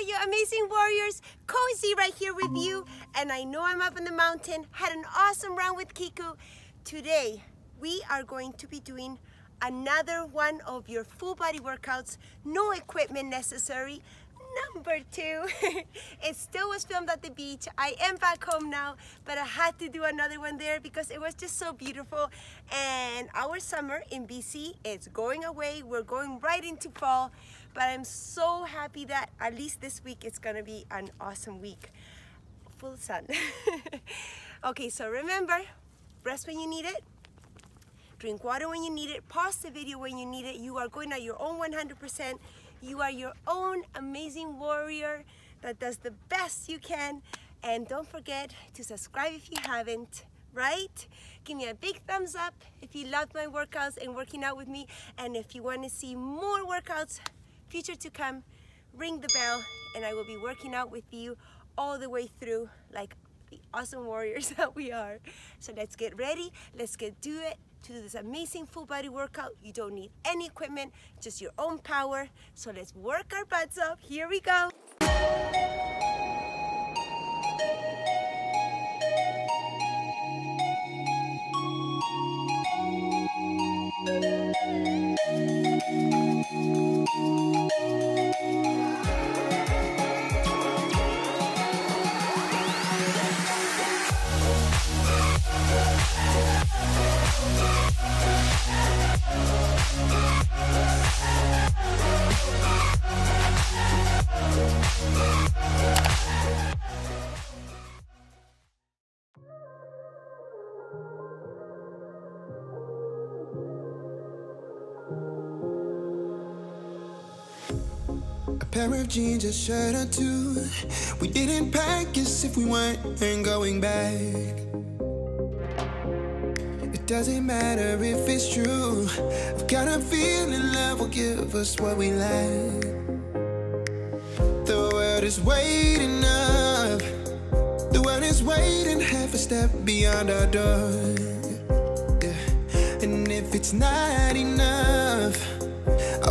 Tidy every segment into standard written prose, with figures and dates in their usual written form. you amazing warriors, Cozy right here with you, and I know I'm up in the mountain, had an awesome round with Kiku. Today we are going to be doing another one of your full body workouts, no equipment necessary, number 2. It still was filmed at the beach. I am back home now, but I had to do another one there because it was just so beautiful, and our summer in BC is going away. We're going right into fall, but I'm so happy that at least this week it's gonna be an awesome week, full sun. Okay, so remember, rest when you need it, drink water when you need it, pause the video when you need it. You are going at your own 100%. You are your own amazing warrior that does the best you can. And don't forget to subscribe if you haven't, right? Give me a big thumbs up if you loved my workouts and working out with me. And if you want to see more workouts, future to come, ring the bell and I will be working out with you all the way through like the awesome warriors that we are. So let's get ready, let's get do it. To do this amazing full body workout, you don't need any equipment, just your own power. So let's work our butts up. Here we go. Pair of jeans, a shirt or two. We didn't pack as if we weren't going back. It doesn't matter if it's true. I've got a feeling love will give us what we lack. The world is waiting up. The world is waiting half a step beyond our door. Yeah. And if it's not enough, I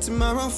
Tomorrow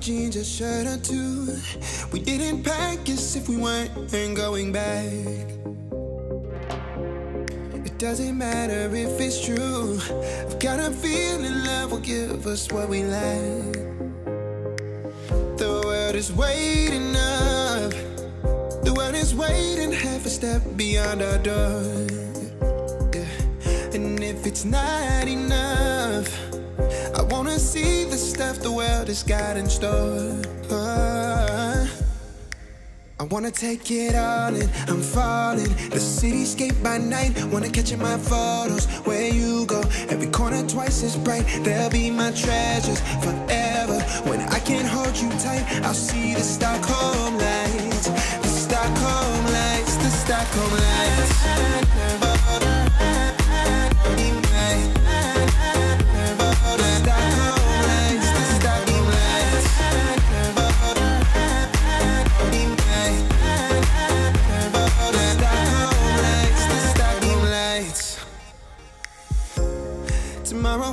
Jeans, a shirt or two. We didn't pack as if we weren't going back. It doesn't matter if it's true. I've got a feeling love will give us what we lack. The world is waiting up. The world is waiting half a step beyond our door. Yeah. if it's not enough. I wanna see the stuff the world has got in store. I wanna take it all in, I'm falling. The cityscape by night, wanna catch in my photos. Where you go, every corner twice as bright. They'll be my treasures forever. When I can't hold you tight, I'll see the Stockholm lights. The Stockholm lights, the Stockholm lights. Tomorrow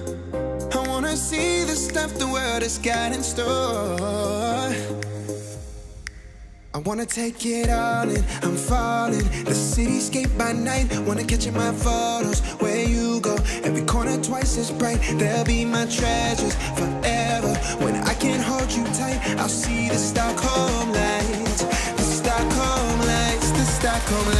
see the stuff the world has got in store. I wanna take it all in, I'm falling. The cityscape by night, wanna catch in my photos. Where you go, every corner twice as bright. They'll be my treasures forever. When I can't hold you tight, I'll see the Stockholm lights. The Stockholm lights, the Stockholm lights.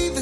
the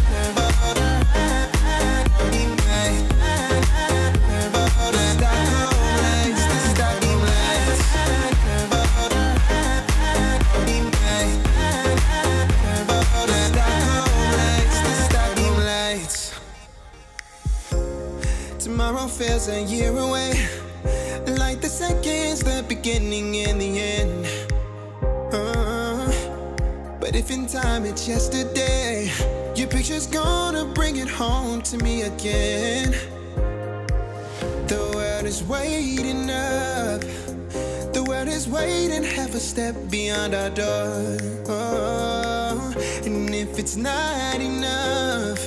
Tomorrow feels a year away, like the seconds, the beginning and the end. But if in time it's yesterday, your picture's gonna bring it home to me again. The world is waiting up, the world is waiting half a step beyond our door. And if it's not enough,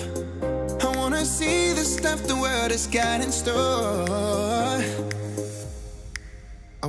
see the stuff the world has got in store. I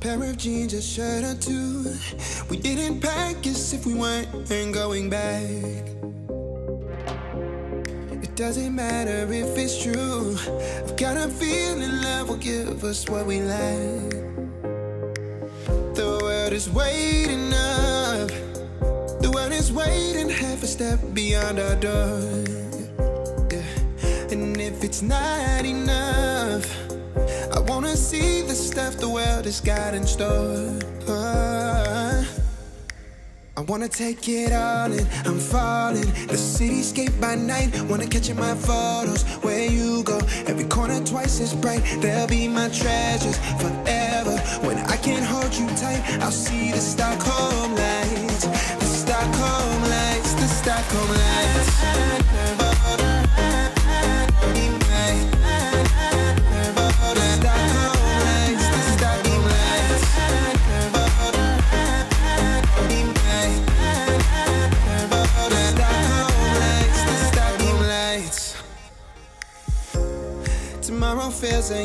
Pair of jeans, a shirt or two. We didn't pack as if we weren't going back. It Doesn't matter if it's true. I've got a feeling love will give us what we lack. The world is waiting up. The world is waiting half a step beyond our door. Yeah. And if it's not enough, I wanna see the stuff the world has got in store. I wanna take it all in, I'm falling. The cityscape by night, wanna catch in my photos. Where you go, every corner twice as bright. They'll be my treasures forever. When I can't hold you tight, I'll see the Stockholm lights. The Stockholm lights, the Stockholm lights. Tomorrow feels a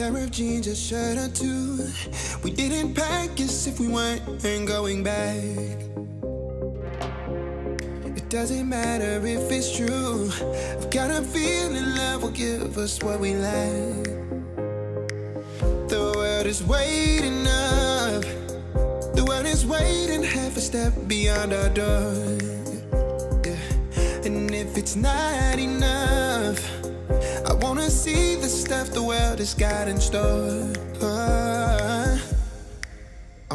Pair of jeans, a shirt or two. We didn't pack as if we weren't going back. It doesn't matter if it's true. I've got a feeling love will give us what we lack. The world is waiting up. The world is waiting half a step beyond our door. Yeah. And if it's not enough, I wanna see the stuff the world has got in store. I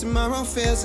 Tomorrow feels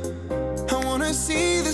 see the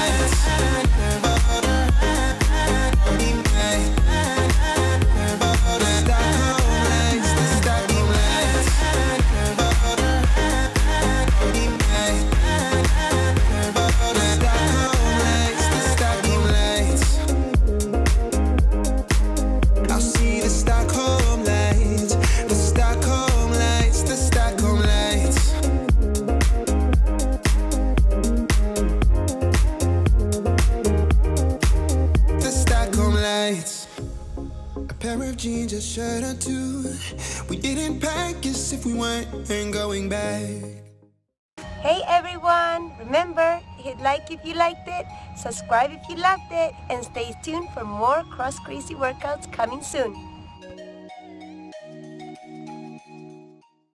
a shirt or two. We didn't pack as if we weren't going back. Hey everyone, remember, hit like if you liked it, subscribe if you loved it, and stay tuned for more Cross Crazee workouts coming soon.